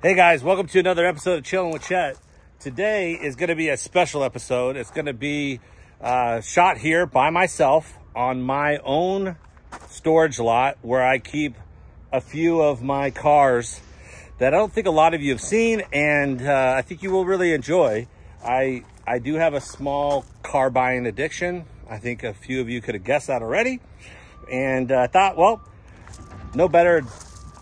Hey guys, welcome to another episode of Chillin' with Chet. Today is going to be a special episode. It's going to be shot here by myself on my own storage lot where I keep a few of my cars that I don't think a lot of you have seen, and I think you will really enjoy. I do have a small car buying addiction. I think a few of you could have guessed that already. And I thought, well, no better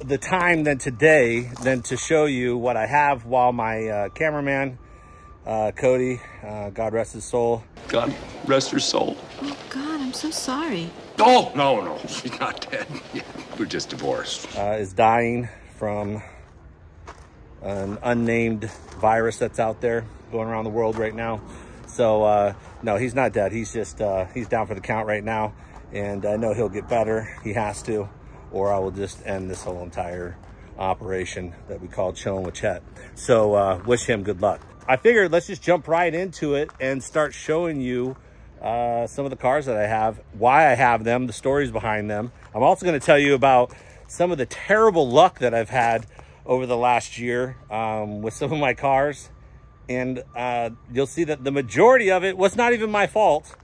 the time than today than to show you what I have while my cameraman Cody, God rest his soul. God rest her soul. Oh God, I'm so sorry. Oh no, no, she's not dead. We're just divorced. Is dying from an unnamed virus that's out there going around the world right now. So no, he's not dead. He's just he's down for the count right now, and I know he'll get better. He has to, or I will just end this whole entire operation that we call Chillin' with Chet. So wish him good luck. I figured let's just jump right into it and start showing you some of the cars that I have, why I have them, the stories behind them. I'm also gonna tell you about some of the terrible luck that I've had over the last year with some of my cars. And you'll see that the majority of it was not even my fault.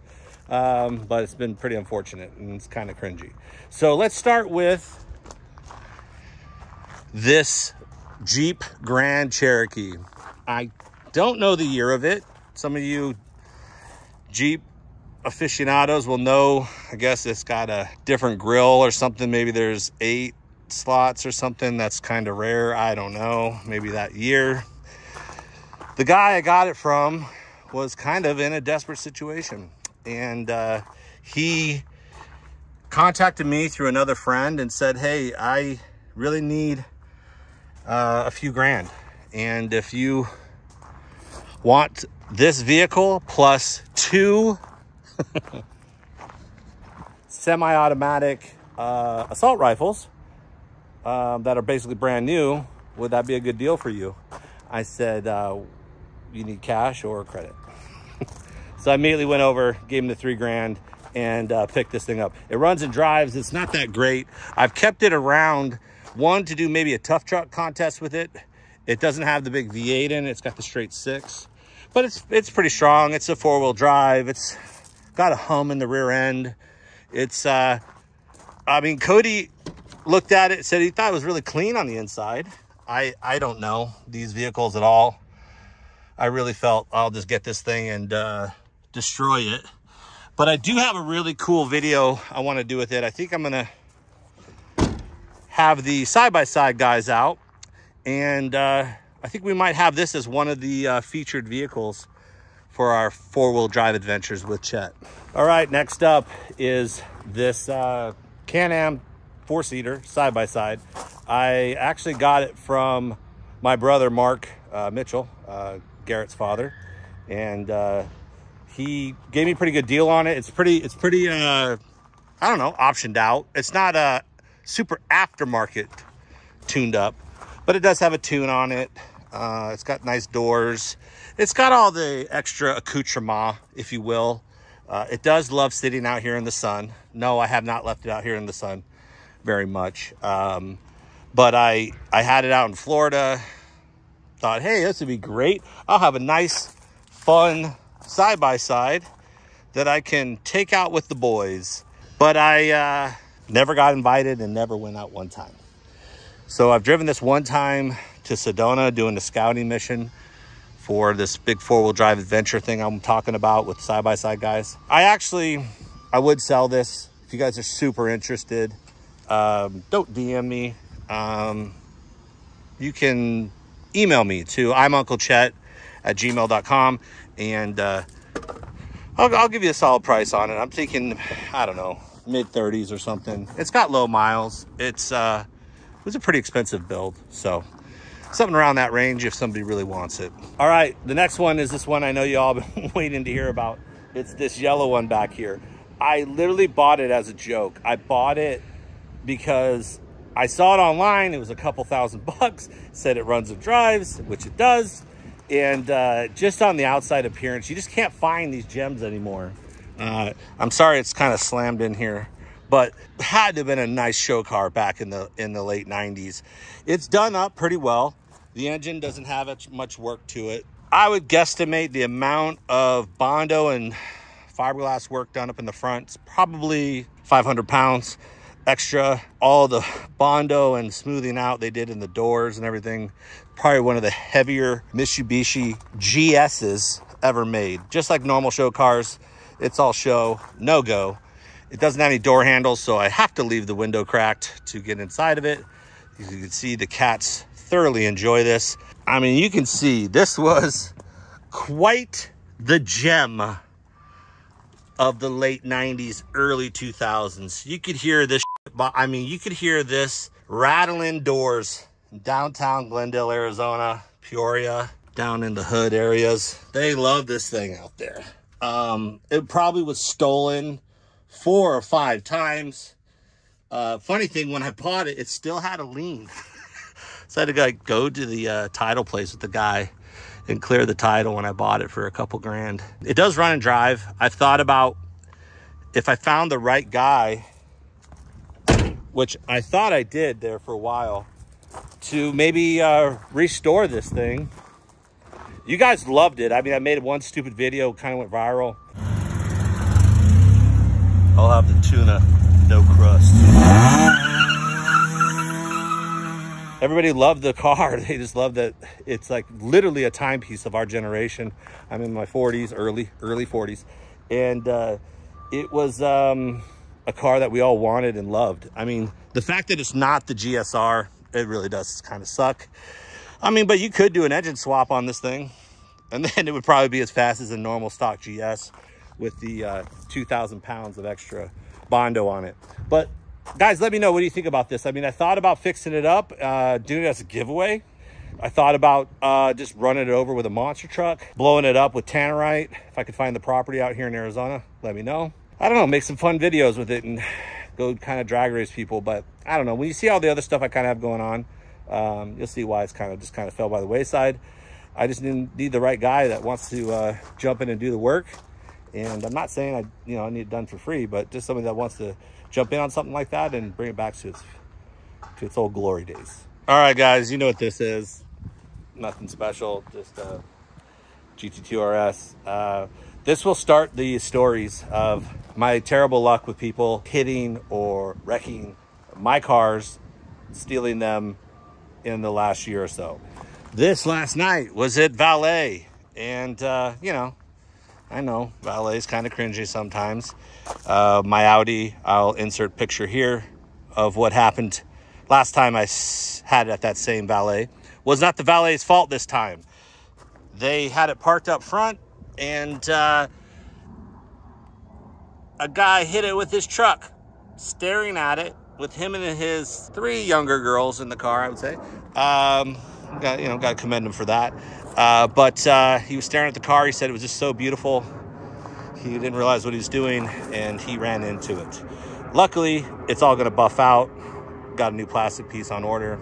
But it's been pretty unfortunate and it's kind of cringy. So let's start with this Jeep Grand Cherokee. I don't know the year of it. Some of you Jeep aficionados will know, I guess it's got a different grill or something. Maybe there's 8 slots or something. That's kind of rare. I don't know. Maybe that year. The guy I got it from was kind of in a desperate situation. And he contacted me through another friend and said, hey, I really need a few grand. And if you want this vehicle plus 2 semi-automatic assault rifles that are basically brand new, would that be a good deal for you? I said, you need cash or credit? So I immediately went over, gave him the 3 grand, and picked this thing up. It runs and drives. It's not that great. I've kept it around, one, to do maybe a tough truck contest with it. It doesn't have the big V8 in it. It's got the straight 6, but it's pretty strong. It's a 4-wheel drive. It's got a hum in the rear end. It's, I mean, Cody looked at it, said he thought it was really clean on the inside. I don't know these vehicles at all. I really felt I'll just get this thing and, destroy it. But I do have a really cool video I want to do with it. I think I'm gonna have the side-by-side guys out, and I think we might have this as one of the featured vehicles for our 4-wheel drive adventures with Chet. All right, next up is this Can-am 4-seater side-by-side. I actually got it from my brother Mark Mitchell, Garrett's father, and he gave me a pretty good deal on it. It's pretty, I don't know, optioned out. It's not a super aftermarket tuned up, but it does have a tune on it. It's got nice doors. It's got all the extra accoutrement, if you will. It does love sitting out here in the sun. No, I have not left it out here in the sun very much. But I had it out in Florida. Thought, hey, this would be great. I'll have a nice, fun side-by-side that I can take out with the boys. But I never got invited and never went out one time. So I've driven this one time to Sedona doing the scouting mission for this big 4-wheel drive adventure thing I'm talking about with side-by-side guys. I would sell this if you guys are super interested. Don't DM me. You can email me to imunclechet@gmail.com, and I'll give you a solid price on it. I'm thinking, I don't know, mid-30s or something. It's got low miles. It was a pretty expensive build, so something around that range if somebody really wants it. All right, the next one is this one I know you all been waiting to hear about. It's this yellow one back here. I literally bought it as a joke. I bought it because I saw it online. It was a couple $1,000. Said it runs and drives, which it does. And just on the outside appearance, you just can't find these gems anymore. I'm sorry it's kind of slammed in here, but had to have been a nice show car back in the late 90s. It's done up pretty well. The engine doesn't have much work to it. I would guesstimate the amount of Bondo and fiberglass work done up in the front is probably 500 pounds extra. All the Bondo and smoothing out they did in the doors and everything, probably one of the heavier Mitsubishi GS's ever made. Just like normal show cars, it's all show, no go. It doesn't have any door handles, so I have to leave the window cracked to get inside of it. As you can see, the cats thoroughly enjoy this. I mean, you can see this was quite the gem of the late 90s, early 2000s. You could hear this, I mean, you could hear this rattling doors in downtown Glendale, Arizona, Peoria, down in the hood areas. They love this thing out there. It probably was stolen 4 or 5 times. Funny thing, when I bought it, it still had a lien. So I had to go to the title place with the guy and clear the title when I bought it for a couple grand. It does run and drive. I've thought about if I found the right guy, which I thought I did there for a while, to maybe restore this thing. You guys loved it. I mean, I made one stupid video, kind of went viral. I'll have the tuna, no crust. Everybody loved the car. They just loved that it's like literally a timepiece of our generation. I'm in my 40s, early 40s. And it was a car that we all wanted and loved. I mean, the fact that it's not the GSR, it really does kind of suck. I mean, but you could do an engine swap on this thing. And then it would probably be as fast as a normal stock GS with the 2,000 pounds of extra Bondo on it. But guys, let me know, what do you think about this? I mean, I thought about fixing it up, doing it as a giveaway. I thought about just running it over with a monster truck, blowing it up with Tannerite. If I could find the property out here in Arizona, let me know. I don't know, make some fun videos with it and go kind of drag race people. But I don't know, when you see all the other stuff I kind of have going on, you'll see why it's kind of fell by the wayside. I just need the right guy that wants to jump in and do the work. And I'm not saying I need it done for free, but just somebody that wants to jump in on something like that and bring it back to its old glory days. All right, guys, you know what this is. Nothing special, just a GT2 RS. This will start the stories of my terrible luck with people hitting or wrecking my cars, stealing them in the last year or so. This last night was at Valet, and, you know, I know, Valet's kind of cringy sometimes. My Audi, I'll insert picture here of what happened last time I had it at that same Valet. Was not the Valet's fault this time. They had it parked up front, and a guy hit it with his truck, staring at it with him and his 3 younger girls in the car, I would say. Got to commend him for that. But he was staring at the car. He said it was just so beautiful. He didn't realize what he was doing, and he ran into it. Luckily, it's all going to buff out. Got a new plastic piece on order.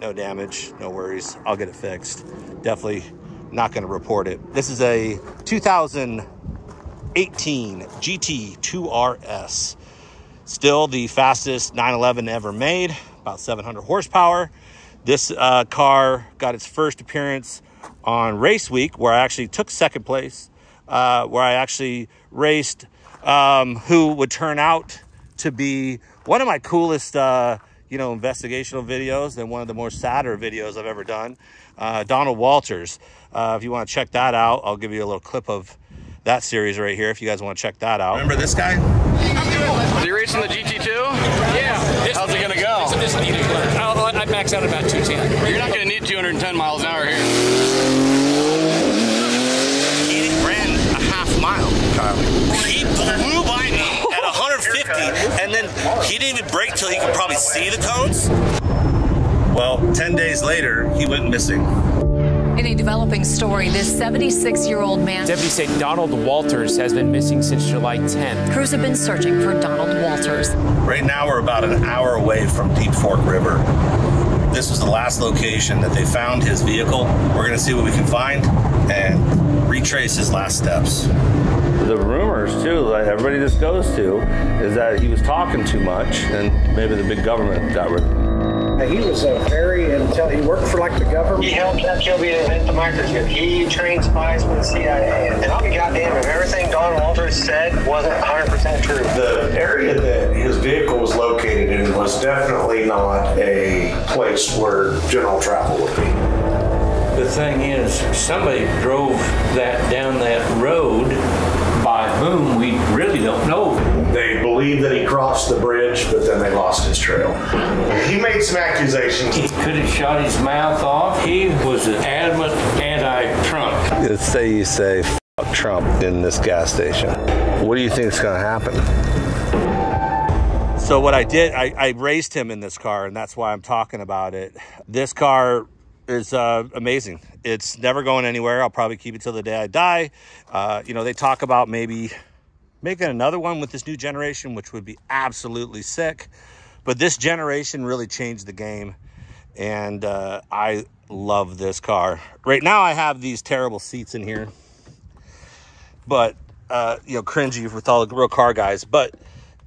No damage, no worries. I'll get it fixed. Definitely not going to report it. This is a 2018 GT2 RS. Still the fastest 911 ever made. About 700 horsepower. This car got its first appearance on Race Week, where I actually took 2nd place, where I actually raced who would turn out to be one of my coolest, investigational videos and one of the more sadder videos I've ever done, Donald Walters. If you want to check that out, I'll give you a little clip of that series right here if you guys want to check that out. Remember this guy? Are you racing the GT2? Yeah. How's it going to go? I max out about 210. You're not going to need 210 miles an hour here. He ran a half mile. He blew by me at 150, and then he didn't even brake till he could probably see the cones. Well, 10 days later, he went missing. In a developing story, this 76-year-old man... Deputies say Donald Walters has been missing since July 10th. Crews have been searching for Donald Walters. Right now, we're about an hour away from Deep Fork River. This was the last location that they found his vehicle. We're going to see what we can find and retrace his last steps. The rumors, too, that everybody just goes to, is that he was talking too much, and maybe the big government got rid of him. He was a very intelligent. He worked for like the government. He helped Kilby invent the microchip. He trained spies for the CIA. And I'll be goddamn if everything Donald Walters said wasn't 100% true. The area that his vehicle was located in was definitely not a place where general travel would be. The thing is, somebody drove that down that road, by whom we really don't know. They believe that he crossed the bridge, but then they lost his trail. He made some accusations. He could have shot his mouth off. He was an adamant anti-Trump. Let's say you say, "Fuck Trump" in this gas station. What do you think is going to happen? So what I did, I raced him in this car, and that's why I'm talking about it. This car is amazing. It's never going anywhere. I'll probably keep it till the day I die. You know, they talk about maybe making another one with this new generation, which would be absolutely sick. But this generation really changed the game. And I love this car. Right now I have these terrible seats in here. But, you know, cringy with all the real car guys. But,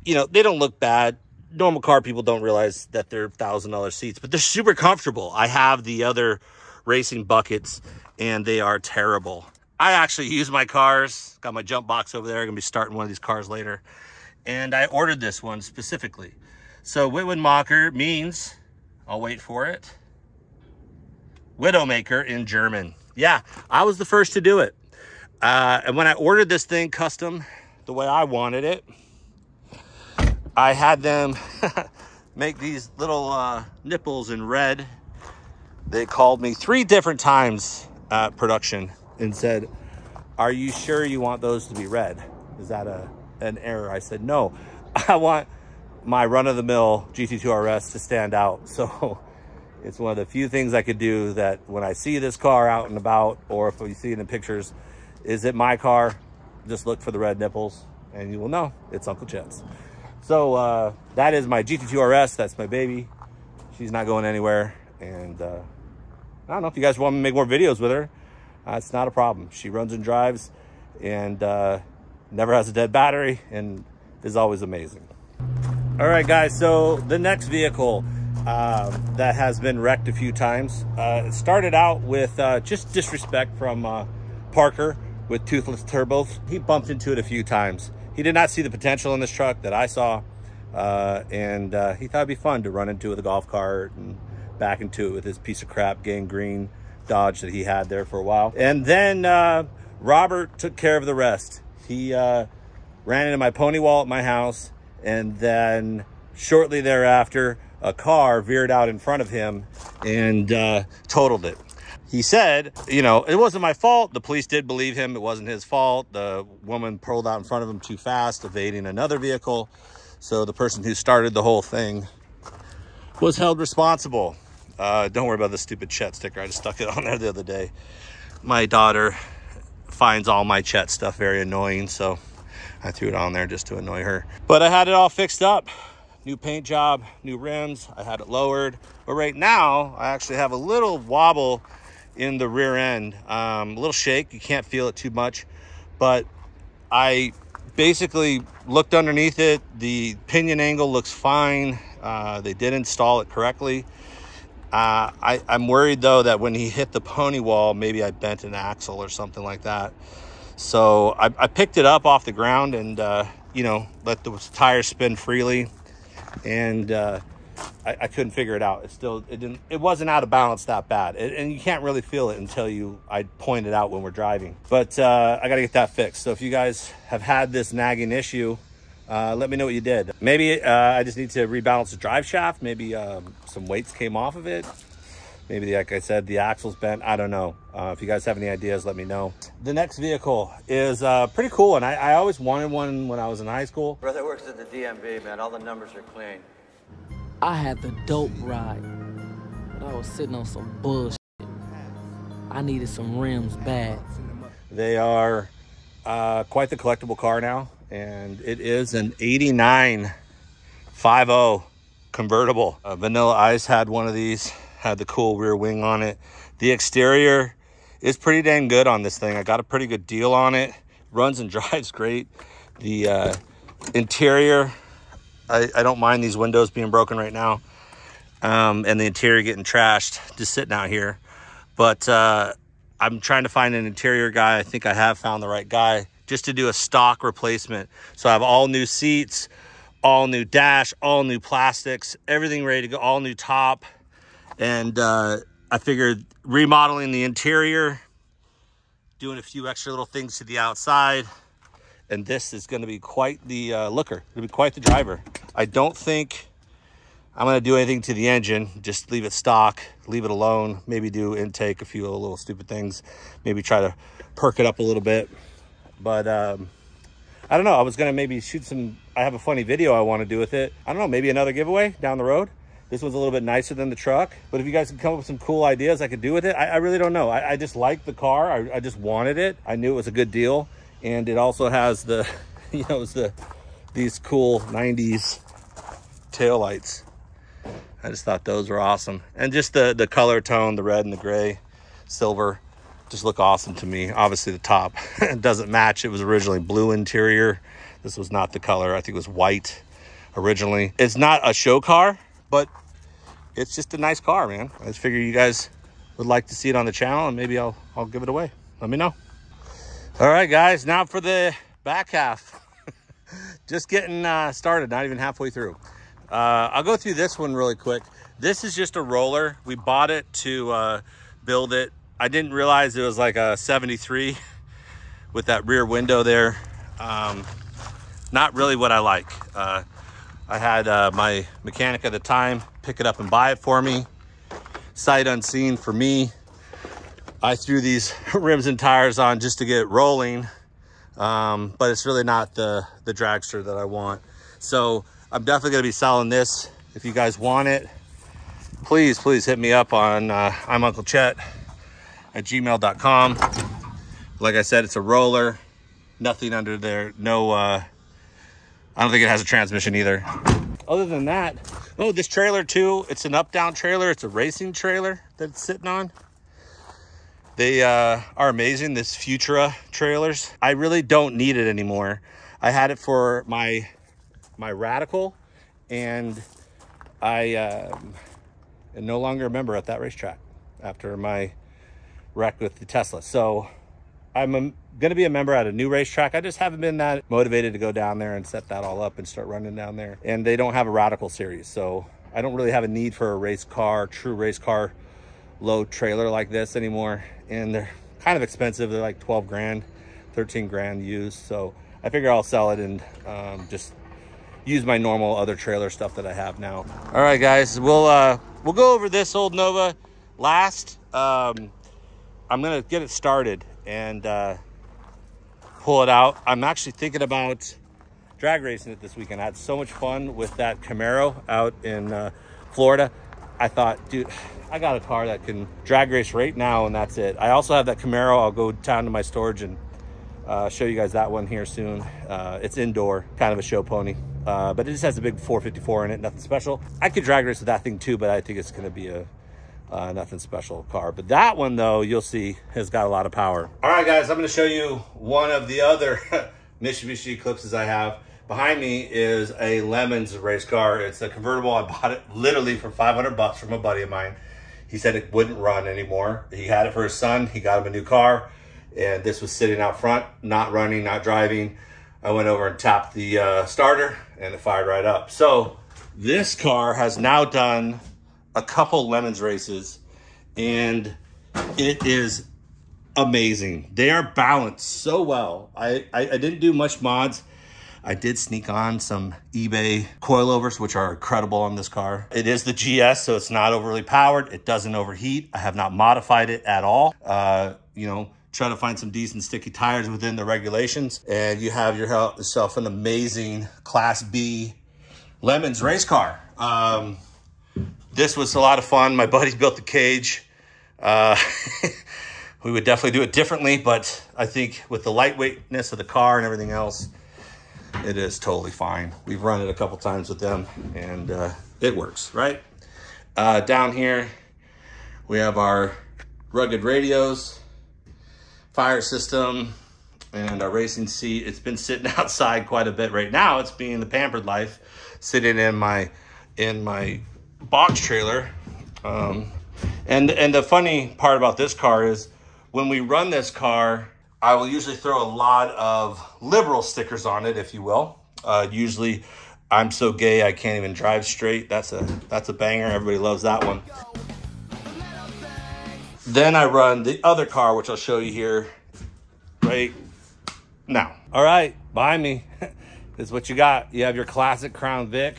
you know, they don't look bad. Normal car people don't realize that they're $1,000 seats, but they're super comfortable. I have the other racing buckets and they are terrible. I actually use my cars. Got my jump box over there. I'm gonna be starting one of these cars later. And I ordered this one specifically. So Widowmaker means, I'll wait for it, Widowmaker in German. Yeah, I was the first to do it. And when I ordered this thing custom, the way I wanted it, I had them make these little nipples in red. They called me 3 different times at production and said, "Are you sure you want those to be red? Is that an error?" I said, "No, I want my run-of-the-mill GT2 RS to stand out." So it's one of the few things I could do that when I see this car out and about, or if you see it in the pictures, is it my car? Just look for the red nipples and you will know it's Uncle Chet's. So that is my GT2 RS. That's my baby. She's not going anywhere. And I don't know if you guys want me to make more videos with her. It's not a problem. She runs and drives and never has a dead battery and is always amazing. All right, guys. So the next vehicle that has been wrecked a few times. It started out with just disrespect from Parker with toothless turbos. He bumped into it a few times. He did not see the potential in this truck that I saw, and he thought it'd be fun to run into it with a golf cart and back into it with his piece of crap gangrene Dodge that he had there for a while. And then Robert took care of the rest. He ran into my pony wall at my house, and then shortly thereafter, a car veered out in front of him and totaled it. He said, you know, it wasn't my fault. The police did believe him. It wasn't his fault. The woman pulled out in front of him too fast, evading another vehicle. So the person who started the whole thing was held responsible. Don't worry about the stupid Chet sticker. I just stuck it on there the other day. My daughter finds all my Chet stuff very annoying. So I threw it on there just to annoy her. But I had it all fixed up. New paint job, new rims. I had it lowered. But right now, I actually have a little wobble in the rear end, a little shake. You can't feel it too much, but I basically looked underneath it. The pinion angle looks fine. They did install it correctly. I'm worried though that when he hit the pony wall, maybe I bent an axle or something like that. So I picked it up off the ground and you know, let the tires spin freely, and I couldn't figure it out. It wasn't out of balance that bad. And you can't really feel it until I point it out when we're driving. But I gotta get that fixed. So if you guys have had this nagging issue, let me know what you did. Maybe I just need to rebalance the drive shaft. Maybe some weights came off of it. Maybe, like I said, the axle's bent. I don't know. If you guys have any ideas, let me know. The next vehicle is pretty cool. And I always wanted one when I was in high school. Brother works at the DMV, man. All the numbers are clean. I had the dope ride, but I was sitting on some bullshit. I needed some rims bad. They are quite the collectible car now, and it is an 89 5.0 convertible. Vanilla Ice had one of these, had the cool rear wing on it. The exterior is pretty dang good on this thing. I got a pretty good deal on it. Runs and drives great. The interior, I don't mind these windows being broken right now. and the interior getting trashed, just sitting out here. But I'm trying to find an interior guy. I think I have found the right guy, just to do a stock replacement. So I have all new seats, all new dash, all new plastics, everything ready to go, all new top. And I figured remodeling the interior, doing a few extra little things to the outside, and this is going to be quite the looker. It'll be quite the driver. I don't think I'm going to do anything to the engine, just leave it stock, leave it alone, maybe do intake, a few little stupid things, maybe try to perk it up a little bit. But I don't know, I was going to maybe shoot some, I have a funny video I want to do with it. I don't know, maybe another giveaway down the road. This one's a little bit nicer than the truck, but if you guys can come up with some cool ideas I could do with it, I really don't know. I just like the car, I just wanted it. I knew it was a good deal, and it also has the, you know, it's the, these cool 90s taillights. I just thought those were awesome. And just the color tone, the red and the gray, silver, just look awesome to me. Obviously the top doesn't match. It was originally blue interior. This was not the color. I think it was white originally. It's not a show car, but it's just a nice car, man. I just figure you guys would like to see it on the channel, and maybe I'll give it away. Let me know. All right, guys, now for the back half. Just getting started, not even halfway through. I'll go through this one really quick. This is just a roller. We bought it to build it. I didn't realize it was like a 73 with that rear window there. Not really what I like. I had my mechanic at the time pick it up and buy it for me. Sight unseen for me. I threw these rims and tires on just to get it rolling. But it's really not the dragster that I want. So I'm definitely gonna be selling this. If you guys want it, please, please hit me up on I'm Uncle Chet at gmail.com. Like I said, it's a roller, nothing under there, no, I don't think it has a transmission either. Other than that, oh, this trailer too, it's an up-down trailer, it's a racing trailer that it's sitting on. They are amazing, this Futura trailers. I really don't need it anymore. I had it for my radical, and I am no longer a member at that racetrack after my wreck with the Tesla. So I'm going to be a member at a new racetrack. I just haven't been that motivated to go down there and set that all up and start running down there. And they don't have a radical series, so I don't really have a need for a race car, true race car, low trailer like this anymore. And they're kind of expensive. They're like 12 grand, 13 grand used. So I figure I'll sell it and just use my normal other trailer stuff that I have now. All right, guys, we'll go over this old Nova last. I'm gonna get it started and pull it out. I'm actually thinking about drag racing it this weekend. I had so much fun with that Camaro out in Florida. I thought, dude, I got a car that can drag race right now, and that's it. I also have that Camaro. I'll go down to my storage and show you guys that one here soon. It's indoor, kind of a show pony. But it just has a big 454 in it, nothing special. I could drag race with that thing too, but I think it's gonna be a nothing special car. But that one though, you'll see, has got a lot of power. All right, guys, I'm gonna show you one of the other Mitsubishi Eclipses I have. Behind me is a Lemons race car. It's a convertible. I bought it literally for 500 bucks from a buddy of mine. He said it wouldn't run anymore. He had it for his son, he got him a new car, and this was sitting out front, not running, not driving. I went over and tapped the starter and it fired right up. So this car has now done a couple Lemons races, and it is amazing. They are balanced so well. I didn't do much mods. I did sneak on some eBay coilovers, which are incredible on this car. It is the GS, so it's not overly powered. It doesn't overheat. I have not modified it at all. You know, try to find some decent sticky tires within the regulations, and you have yourself an amazing Class B Lemons race car. This was a lot of fun. My buddies built the cage. We would definitely do it differently, but I think with the lightweightness of the car and everything else, it is totally fine. We've run it a couple times with them, and it works, right? Down here, we have our rugged radios, fire system, and our racing seat. It's been sitting outside quite a bit right now. It's being the pampered life, sitting in my box trailer. And the funny part about this car is when we run this car, I will usually throw a lot of liberal stickers on it, if you will. Usually, I'm so gay I can't even drive straight. That's a banger. Everybody loves that one. Then I run the other car, which I'll show you here right now. All right, buy me. This is what you got. You have your classic Crown Vic.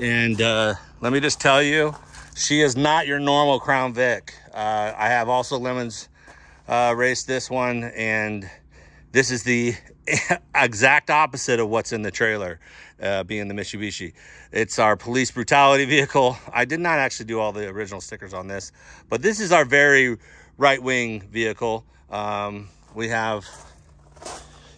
And let me just tell you, she is not your normal Crown Vic. I have also Lemons Race this one, and this is the exact opposite of what's in the trailer, being the Mitsubishi. It's our police brutality vehicle. I did not actually do all the original stickers on this, but this is our very right-wing vehicle. We have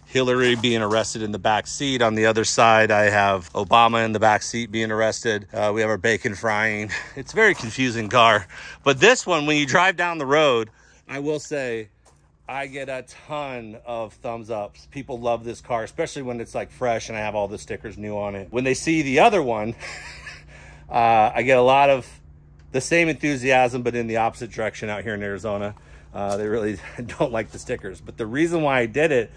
Hillary being arrested in the back seat. On the other side, I have Obama in the back seat being arrested. We have our bacon frying. It's a very confusing car, but this one, when you drive down the road, I will say I get a ton of thumbs ups. People love this car, especially when it's like fresh and I have all the stickers new on it. When they see the other one, I get a lot of the same enthusiasm, but in the opposite direction out here in Arizona. They really don't like the stickers. But the reason why I did it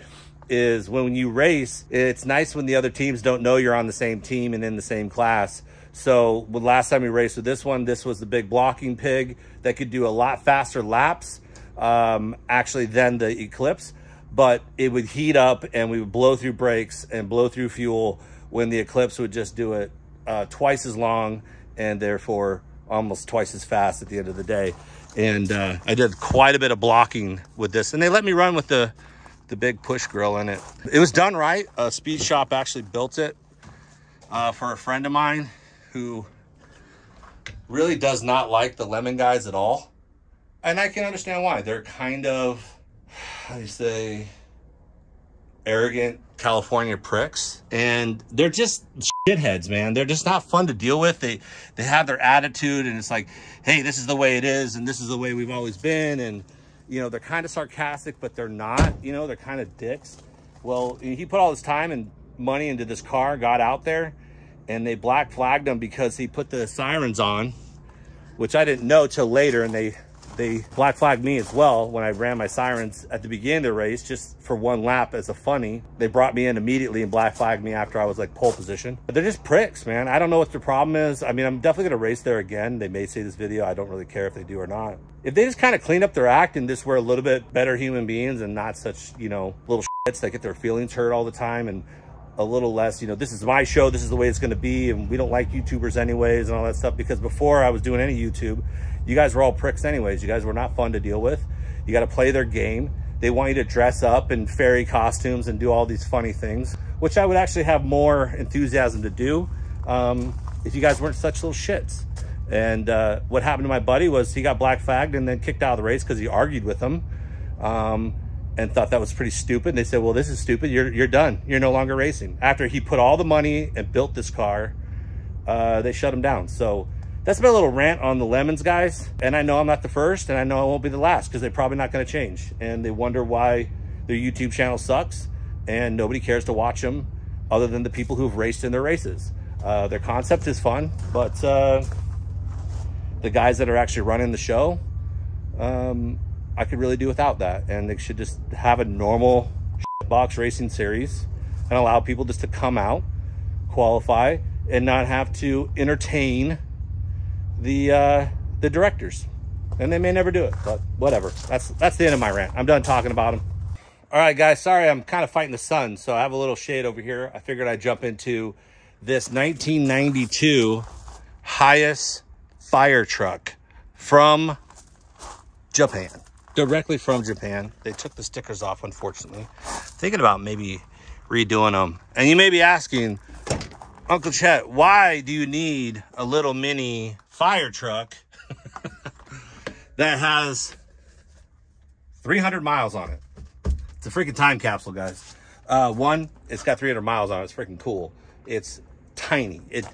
is when you race, it's nice when the other teams don't know you're on the same team and in the same class. So when last time we raced with this one, this was the big blocking pig that could do a lot faster laps. Actually then the Eclipse, but it would heat up and we would blow through brakes and blow through fuel when the Eclipse would just do it twice as long and therefore almost twice as fast at the end of the day. And I did quite a bit of blocking with this, and they let me run with the big push grill in it. It was done right. A speed shop actually built it for a friend of mine who really does not like the Lemon guys at all. And I can understand why. They're kind of, how do you say, arrogant California pricks. And they're just shitheads, man. They're just not fun to deal with. They have their attitude, and it's like, hey, this is the way it is, and this is the way we've always been. And, you know, they're kind of sarcastic, but they're not. You know, they're kind of dicks. Well, he put all his time and money into this car, got out there, and they black flagged him because he put the sirens on, which I didn't know till later, and they black flagged me as well when I ran my sirens at the beginning of the race, just for one lap as a funny. They brought me in immediately and black flagged me after I was like pole position. But they're just pricks, man. I don't know what their problem is. I mean, I'm definitely gonna race there again. They may see this video. I don't really care if they do or not. If they just kind of clean up their act and just were a little bit better human beings and not such, you know, little shits that get their feelings hurt all the time, and a little less, you know, this is my show, this is the way it's going to be, and we don't like YouTubers anyways, and all that stuff. Because before I was doing any YouTube, you guys were all pricks anyways. You guys were not fun to deal with. You got to play their game. They want you to dress up in fairy costumes and do all these funny things, which I would actually have more enthusiasm to do if you guys weren't such little shits. And what happened to my buddy was he got black flagged and then kicked out of the race because he argued with them and thought that was pretty stupid. And they said, well, this is stupid. You're done. You're no longer racing. After he put all the money and built this car, they shut him down. So that's my little rant on the Lemons guys. And I know I'm not the first, and I know I won't be the last, because they're probably not going to change. And they wonder why their YouTube channel sucks and nobody cares to watch them other than the people who've raced in their races. Their concept is fun, but the guys that are actually running the show, I could really do without that. And they should just have a normal box racing series and allow people just to come out, qualify, and not have to entertain the directors. And they may never do it, but whatever. That's the end of my rant. I'm done talking about them. All right, guys, sorry, I'm kind of fighting the sun, so I have a little shade over here. I figured I'd jump into this 1992 Hiace fire truck from Japan. Directly from Japan. They took the stickers off, unfortunately. Thinking about maybe redoing them. And you may be asking, Uncle Chet, why do you need a little mini fire truck that has 300 miles on it? It's a freaking time capsule, guys. One, it's got 300 miles on it. It's freaking cool. It's tiny. It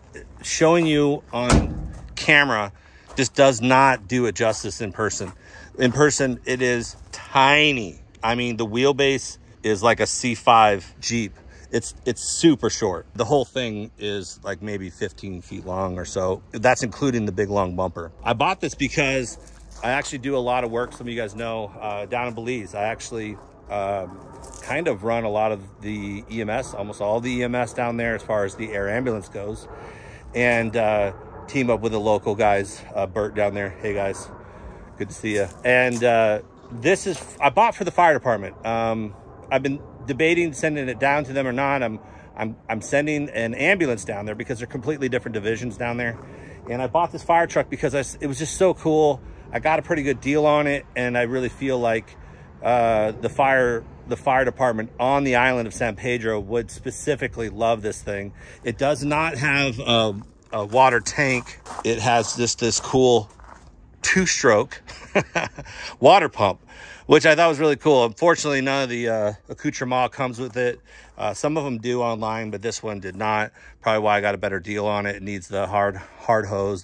showing you on camera just does not do it justice in person. In person, it is tiny. I mean, the wheelbase is like a C5 Jeep. It's super short. The whole thing is like maybe 15 feet long or so. That's including the big long bumper. I bought this because I actually do a lot of work. Some of you guys know, down in Belize, I actually kind of run a lot of the EMS, almost all the EMS down there as far as the air ambulance goes, and team up with the local guys, Bert down there. Hey guys, good to see you. And this is, I bought for the fire department. I've been debating sending it down to them or not. I'm sending an ambulance down there because they're completely different divisions down there. And I bought this fire truck because it was just so cool. I got a pretty good deal on it, and I really feel like the fire department on the island of San Pedro would specifically love this thing. It does not have a water tank. It has this cool two-stroke water pump, which I thought was really cool. Unfortunately, none of the accoutrement comes with it. Some of them do online, but this one did not. Probably why I got a better deal on it. It needs the hard hose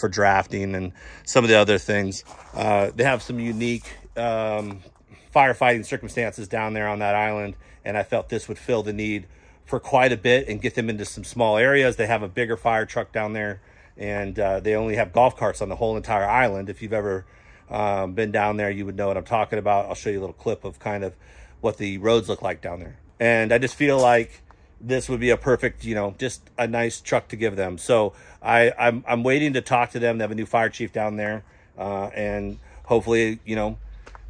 for drafting and some of the other things. They have some unique firefighting circumstances down there on that island, and I felt this would fill the need for quite a bit and get them into some small areas. They have a bigger fire truck down there, and they only have golf carts on the whole entire island. If you've ever been down there, you would know what I'm talking about. I'll show you a little clip of kind of what the roads look like down there. And I just feel like this would be a perfect, you know, just a nice truck to give them. So I'm waiting to talk to them. They have a new fire chief down there, and hopefully, you know,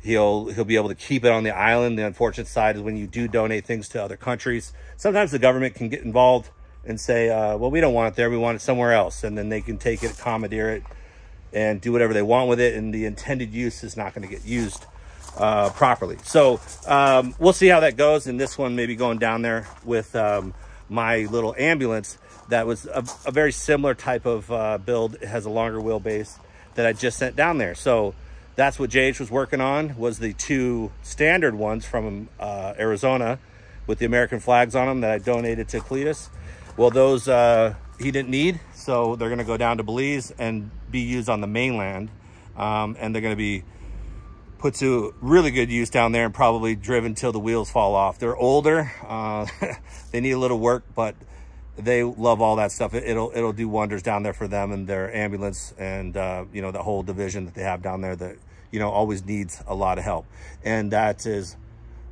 he'll be able to keep it on the island. The unfortunate side is when you do donate things to other countries, sometimes the government can get involved and say, well, we don't want it there, we want it somewhere else. And then they can take it, commandeer it, and do whatever they want with it. And the intended use is not going to get used properly. So we'll see how that goes. And this one may be going down there with my little ambulance. That was a very similar type of build. It has a longer wheelbase that I just sent down there. So that's what JH was working on, was the two standard ones from Arizona with the American flags on them that I donated to Cletus. Well, those he didn't need, so they're gonna go down to Belize and be used on the mainland. And they're gonna be put to really good use down there and probably driven till the wheels fall off. They're older, they need a little work, but they love all that stuff. It'll do wonders down there for them and their ambulance, and you know, the whole division that they have down there that, you know, always needs a lot of help. And that is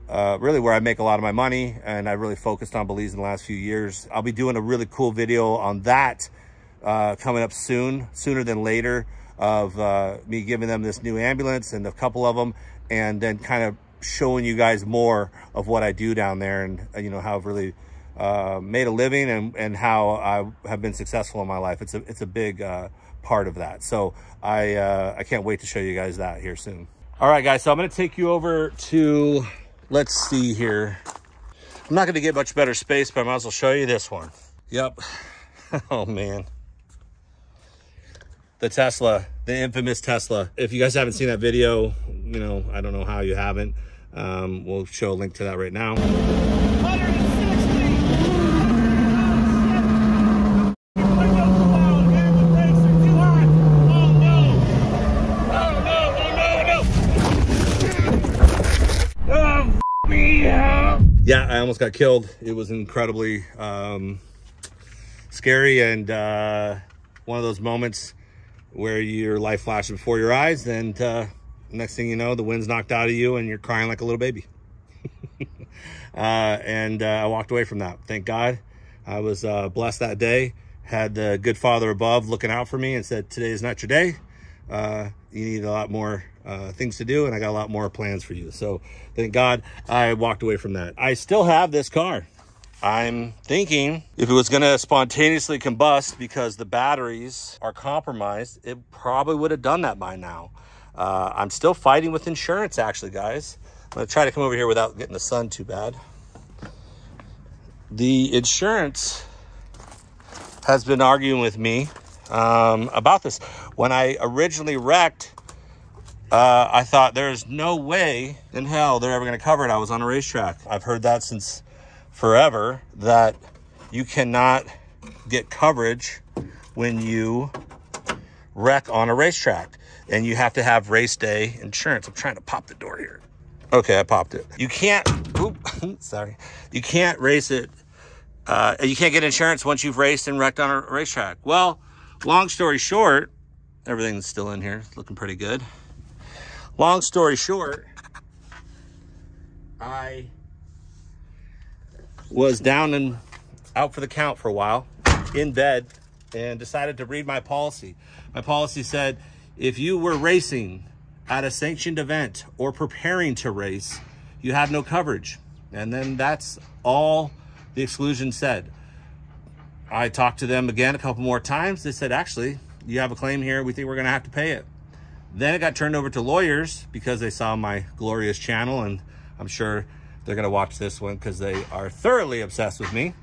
really where I make a lot of my money, and I really focused on Belize in the last few years. I'll be doing a really cool video on that coming up soon, sooner than later, of me giving them this new ambulance and a couple of them, and then kind of showing you guys more of what I do down there, and you know, how I've really made a living, and how I have been successful in my life. It's a big part of that. So I can't wait to show you guys that here soon. All right guys, so I'm going to take you over to, let's see here. I'm not going to get much better space, but I might as well show you this one. Yep. Oh man, the Tesla, the infamous Tesla. If you guys haven't seen that video, you know, I don't know how you haven't. We'll show a link to that right now. Yeah, I almost got killed. It was incredibly scary, and one of those moments where your life flashes before your eyes, and next thing you know, the wind's knocked out of you and you're crying like a little baby. I walked away from that. Thank God. I was blessed that day. Had the good Father above looking out for me and said, today is not your day. You need a lot more things to do, and I got a lot more plans for you. So thank God I walked away from that. I still have this car. I'm thinking if it was gonna spontaneously combust because the batteries are compromised, it probably would have done that by now. I'm still fighting with insurance, actually, guys. I'm gonna try to come over here without getting the sun too bad. The insurance has been arguing with me about this. When I originally wrecked, I thought there's no way in hell they're ever going to cover it. I was on a racetrack. I've heard that since forever, that you cannot get coverage when you wreck on a racetrack, and you have to have race day insurance. I'm trying to pop the door here. Okay, I popped it. You can't, oop, Sorry, you can't race it. You can't get insurance once you've raced and wrecked on a racetrack. Well, long story short, everything's still in here. It's looking pretty good. Long story short, I was down and out for the count for a while, in bed, and decided to read my policy. My policy said, if you were racing at a sanctioned event or preparing to race, you have no coverage. And then that's all the exclusion said. I talked to them again a couple more times. They said, actually, you have a claim here. We think we're going to have to pay it. Then it got turned over to lawyers because they saw my glorious channel, and I'm sure they're going to watch this one because they are thoroughly obsessed with me.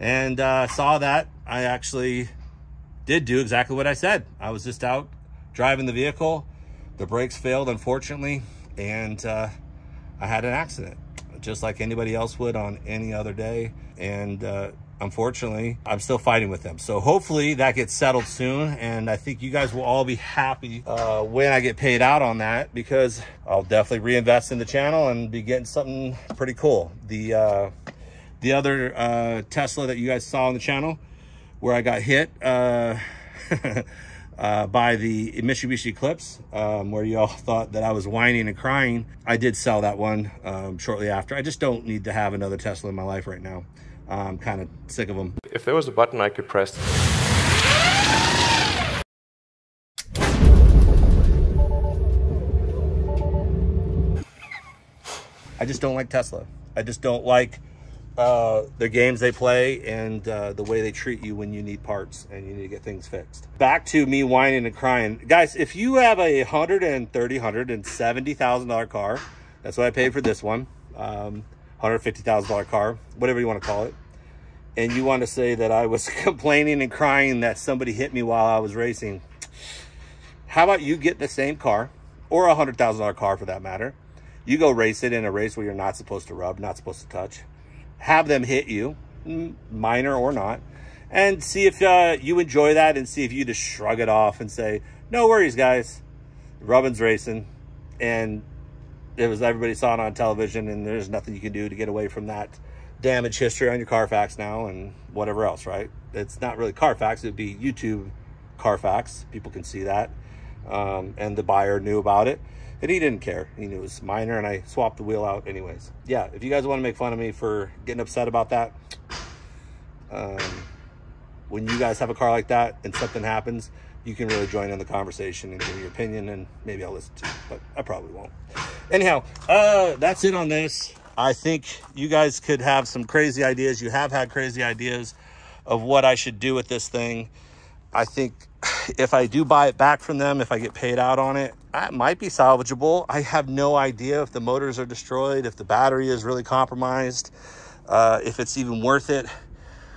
And saw that I actually did do exactly what I said. I was just out driving the vehicle. The brakes failed, unfortunately, and I had an accident, just like anybody else would on any other day. And unfortunately, I'm still fighting with them. So hopefully that gets settled soon. And I think you guys will all be happy when I get paid out on that, because I'll definitely reinvest in the channel and be getting something pretty cool. The other Tesla that you guys saw on the channel where I got hit by the Mitsubishi Eclipse, where you all thought that I was whining and crying, I did sell that one shortly after. I just don't need to have another Tesla in my life right now. I'm kind of sick of them. If there was a button I could press. I just don't like Tesla. I just don't like the games they play and the way they treat you when you need parts and you need to get things fixed. Back to me whining and crying. Guys, if you have a $170,000 car, that's what I paid for this one, $150,000 car, whatever you want to call it, and you want to say that I was complaining and crying that somebody hit me while I was racing, how about you get the same car, or a $100,000 car for that matter? You go race it in a race where you're not supposed to rub, not supposed to touch. Have them hit you, minor or not, and see if you enjoy that, and see if you just shrug it off and say, no worries, guys, Robin's racing, and it was, everybody saw it on television, and there's nothing you can do to get away from that damage history on your Carfax now and whatever else, right? It's not really Carfax, it'd be YouTube Carfax. People can see that, and the buyer knew about it. And he didn't care. He knew it was minor, and I swapped the wheel out anyways. Yeah, if you guys want to make fun of me for getting upset about that, when you guys have a car like that and something happens, you can really join in the conversation and give your opinion, and maybe I'll listen to it, but I probably won't. Anyhow, that's it on this. I think you guys could have some crazy ideas. You have had crazy ideas of what I should do with this thing. I think if I do buy it back from them, if I get paid out on it, that might be salvageable. I have no idea if the motors are destroyed, if the battery is really compromised, if it's even worth it.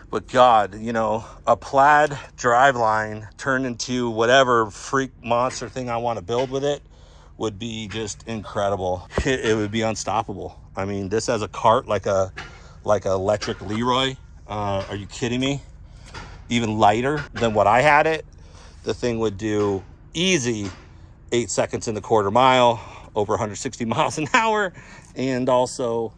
But God, you know, a Plaid driveline turned into whatever freak monster thing I want to build with it would be just incredible. It would be unstoppable. I mean, this as a cart, like a electric Leroy. Are you kidding me? Even lighter than what I had it. The thing would do easy 8 seconds in the quarter mile, over 160 miles an hour. And also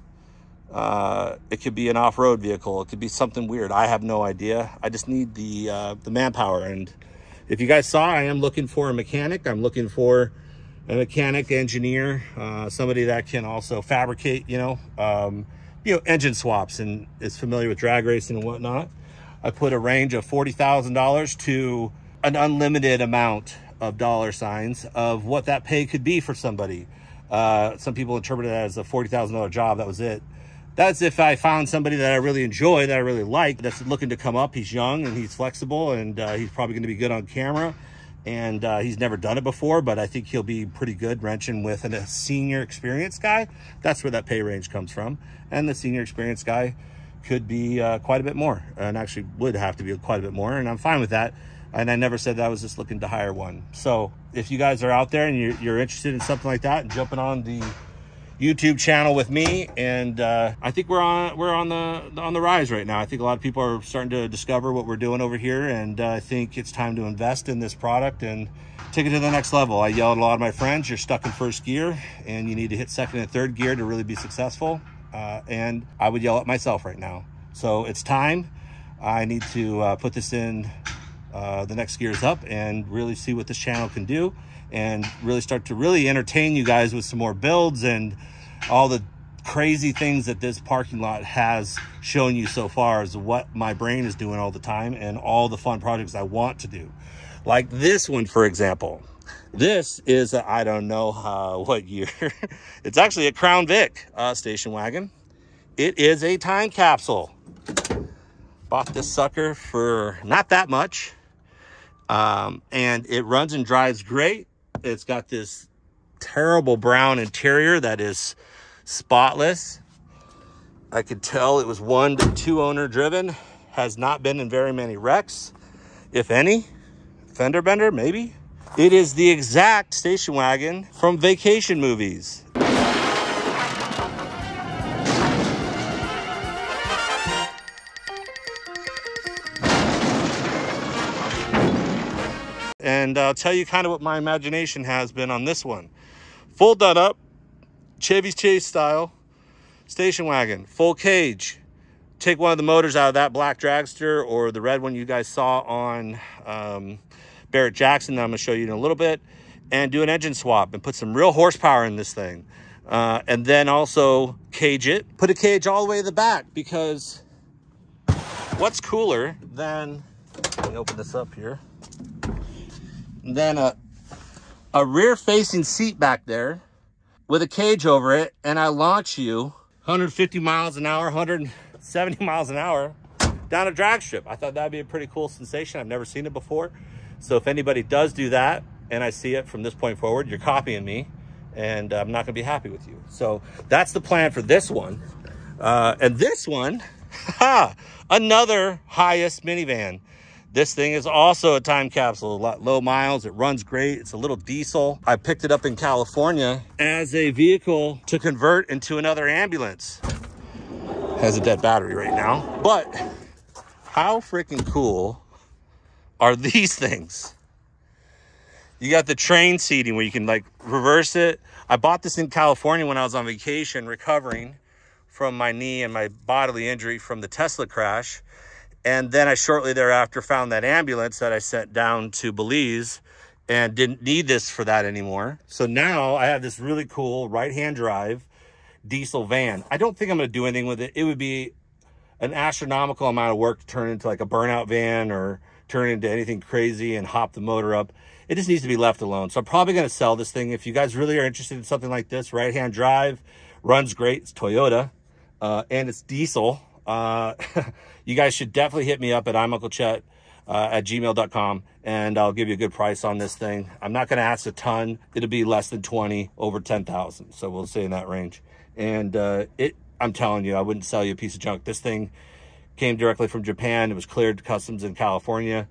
it could be an off-road vehicle. It could be something weird. I have no idea. I just need the manpower. And if you guys saw, I am looking for a mechanic. I'm looking for a mechanic, engineer, somebody that can also fabricate, you know, engine swaps and is familiar with drag racing and whatnot. I put a range of $40,000 to an unlimited amount of dollar signs of what that pay could be for somebody. Some people interpret it as a $40,000 job. That was it. That's if I found somebody that I really enjoy, that I really like, that's looking to come up. He's young and he's flexible, and he's probably going to be good on camera. And he's never done it before, but I think he'll be pretty good wrenching with a senior experienced guy. That's where that pay range comes from. And the senior experienced guy could be quite a bit more, and actually would have to be quite a bit more, and I'm fine with that. And I never said that I was just looking to hire one. So if you guys are out there and you're interested in something like that and jumping on the YouTube channel with me, and I think we're on the rise right now. I think a lot of people are starting to discover what we're doing over here, and I think it's time to invest in this product and take it to the next level. I yelled at a lot of my friends, you're stuck in first gear and you need to hit second and third gear to really be successful. and I would yell at myself right now. So it's time. I need to put this in the next gears up and really see what this channel can do and really start to really entertain you guys with some more builds and all the crazy things that this parking lot has shown you so far is what my brain is doing all the time and all the fun projects I want to do. Like this one, for example. This is a, I don't know what year. It's actually a Crown Vic station wagon. It is a time capsule. Bought this sucker for not that much. And it runs and drives great. It's got this terrible brown interior that is spotless. I could tell it was 1 to 2 owner driven. Has not been in very many wrecks, if any. Fender bender, maybe. It is the exact station wagon from vacation movies. And I'll tell you kind of what my imagination has been on this one. Full done up, Chevy Chase style, station wagon, full cage. Take one of the motors out of that black dragster or the red one you guys saw on Barrett Jackson that I'm gonna show you in a little bit, and do an engine swap and put some real horsepower in this thing. And then also cage it, put a cage all the way to the back, because what's cooler than, let me open this up here, than a rear facing seat back there with a cage over it, and I launch you 150 miles an hour, 170 miles an hour down a drag strip. I thought that'd be a pretty cool sensation. I've never seen it before. So if anybody does do that and I see it from this point forward, you're copying me and I'm not gonna be happy with you. So that's the plan for this one. And this one, another highest minivan. This thing is also a time capsule, a lot low miles. It runs great. It's a little diesel. I picked it up in California as a vehicle to convert into another ambulance. Has a dead battery right now. But how freaking cool are these things? You got the train seating where you can like reverse it. I bought this in California when I was on vacation recovering from my knee and my bodily injury from the Tesla crash. And then I shortly thereafter found that ambulance that I sent down to Belize and didn't need this for that anymore. So now I have this really cool right-hand drive diesel van. I don't think I'm gonna do anything with it. It would be an astronomical amount of work to turn into like a burnout van or turn into anything crazy and hop the motor up. It just needs to be left alone. So I'm probably going to sell this thing. If you guys really are interested in something like this, right-hand drive, runs great. It's Toyota, and it's diesel. You guys should definitely hit me up at I'mUncleChet at gmail.com, and I'll give you a good price on this thing. I'm not going to ask a ton. It'll be less than 20, over 10,000. So we'll say in that range. And I'm telling you, I wouldn't sell you a piece of junk. This thing came directly from Japan. It was cleared to customs in California,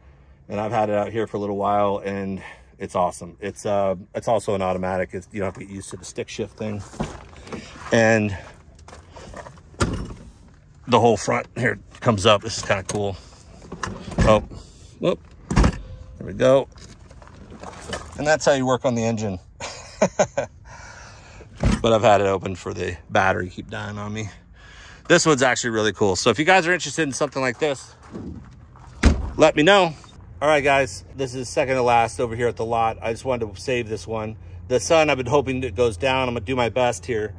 and I've had it out here for a little while, and it's awesome. It's also an automatic. It's, you don't have to get used to the stick shift thing. And the whole front here comes up. This is kind of cool. Oh, whoop. There we go. And that's how you work on the engine. But I've had it open for the battery. Keep dying on me. This one's actually really cool. So if you guys are interested in something like this, let me know. All right, guys, this is second to last over here at the lot. I just wanted to save this one. The sun, I've been hoping it goes down. I'm gonna do my best here.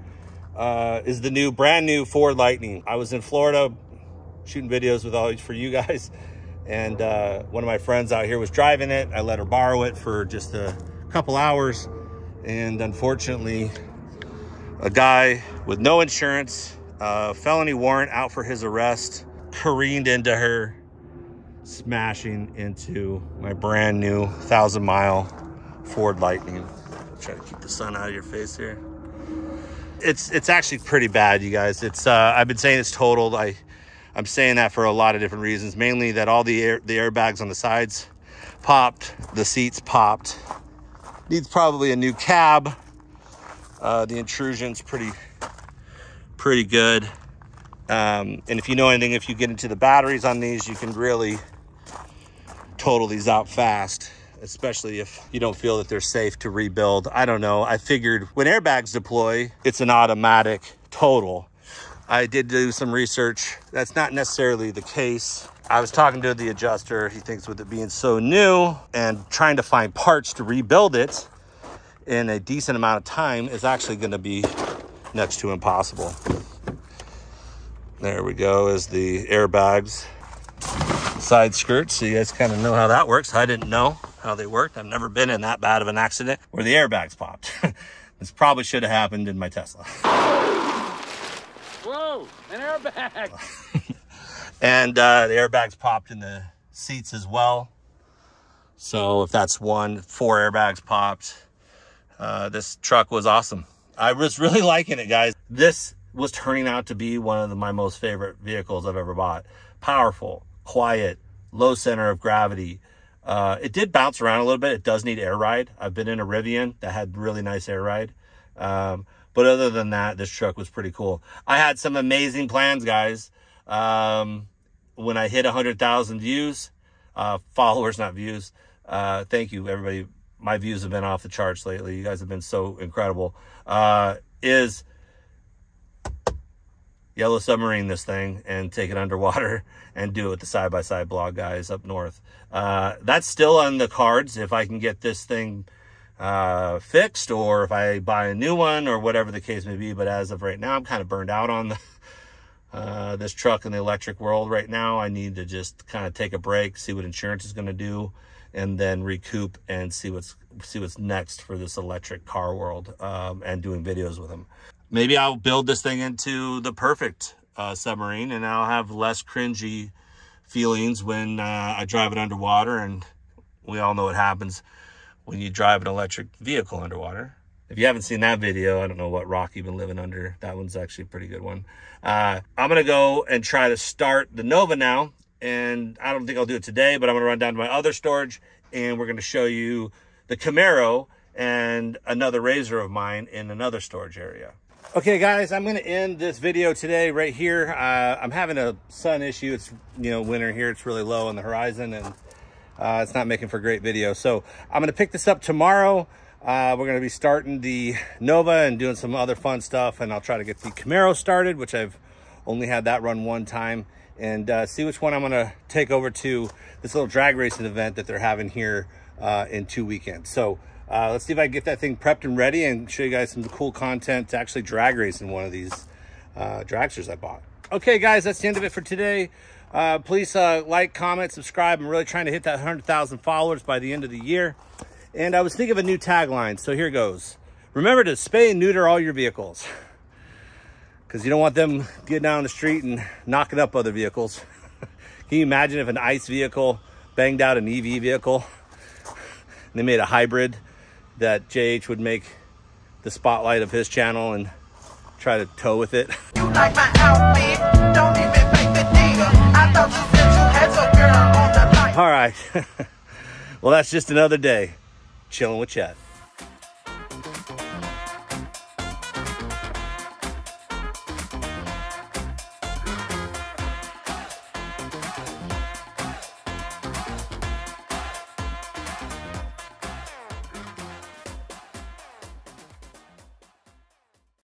Is the new, brand new Ford Lightning. I was in Florida shooting videos with all these for you guys. And one of my friends out here was driving it. I let her borrow it for just a couple hours. And unfortunately, a guy with no insurance, felony warrant out for his arrest, careened into her, smashing into my brand new 1,000-mile Ford Lightning. Try to keep the sun out of your face here. It's actually pretty bad, you guys. It's I've been saying it's totaled. I'm saying that for a lot of different reasons, mainly that all the airbags on the sides popped, the seats popped. Needs probably a new cab. The intrusion's pretty good, and if you know anything, if you get into the batteries on these, you can really total these out fast, especially if you don't feel that they're safe to rebuild. I don't know, I figured when airbags deploy, it's an automatic total, I did do some research. That's not necessarily the case. I was talking to the adjuster. He thinks with it being so new and trying to find parts to rebuild it in a decent amount of time is actually going to be next to impossible. There we go, is the airbags, side skirts. So you guys kind of know how that works. I didn't know how they worked. I've never been in that bad of an accident where the airbags popped. This probably should have happened in my Tesla. Whoa, an airbag. And the airbags popped in the seats as well. So if that's one, 4 airbags popped. This truck was awesome. I was really liking it, guys. This was turning out to be one of my most favorite vehicles I've ever bought. Powerful, quiet, low center of gravity. It did bounce around a little bit. It does need air ride. I've been in a Rivian that had really nice air ride. But other than that, this truck was pretty cool. I had some amazing plans, guys. When I hit 100,000 views, followers, not views. Thank you, everybody. My views have been off the charts lately. You guys have been so incredible. Is Yellow Submarine this thing and take it underwater and do it with the side-by-side blog guys up north. That's still on the cards. If I can get this thing fixed, or if I buy a new one, or whatever the case may be. But as of right now, I'm kind of burned out on the, this truck in the electric world right now. I need to just kind of take a break, see what insurance is going to do, and then recoup and see what's next for this electric car world, and doing videos with them. Maybe I'll build this thing into the perfect submarine, and I'll have less cringy feelings when I drive it underwater. And we all know what happens when you drive an electric vehicle underwater. If you haven't seen that video, I don't know what rock you've been living under. That one's actually a pretty good one. I'm going to go and try to start the Nova now. And I don't think I'll do it today, but I'm going to run down to my other storage, and we're going to show you the Camaro and another RZR of mine in another storage area. Okay, guys, I'm going to end this video today right here. I'm having a sun issue. It's, you know, winter here. It's really low on the horizon, and it's not making for a great video. So I'm going to pick this up tomorrow. We're going to be starting the Nova and doing some other fun stuff, and I'll try to get the Camaro started, which I've only had that run one time, and see which one I'm going to take over to this little drag racing event that they're having here in 2 weekends. So let's see if I can get that thing prepped and ready and show you guys some cool content to actually drag race in one of these dragsters I bought. Okay, guys, that's the end of it for today. Please like, comment, subscribe. I'm really trying to hit that 100,000 followers by the end of the year. And I was thinking of a new tagline, so here goes. Remember to spay and neuter all your vehicles, because you don't want them getting out on the street and knocking up other vehicles. Can you imagine if an ICE vehicle banged out an EV vehicle? And they made a hybrid that JH would make the spotlight of his channel and try to tow with it. You like my outfit? Don't even make the deal. I thought you said you had your girl on the night. All right. Well, that's just another day. Chillin' with Chet.